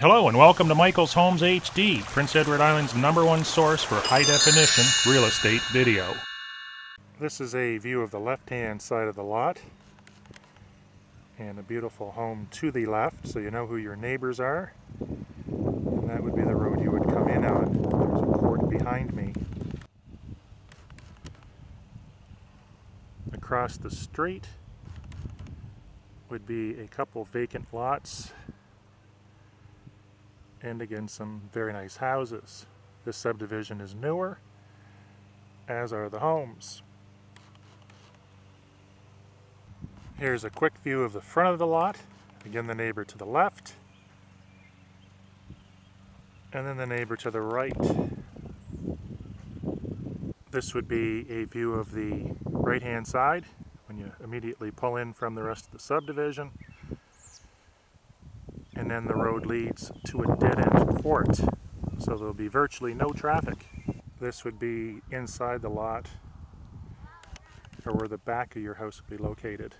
Hello and welcome to Michael's Homes HD, Prince Edward Island's #1 source for high-definition real estate video. This is a view of the left-hand side of the lot and a beautiful home to the left, so you know who your neighbors are. And that would be the road you would come in on. There's a court behind me. Across the street would be a couple vacant lots. And again, some very nice houses. This subdivision is newer, as are the homes. Here's a quick view of the front of the lot. Again, the neighbor to the left, and then the neighbor to the right. This would be a view of the right-hand side when you immediately pull in from the rest of the subdivision. And then the road leads to a dead-end court, so there'll be virtually no traffic. This would be inside the lot, or where the back of your house would be located.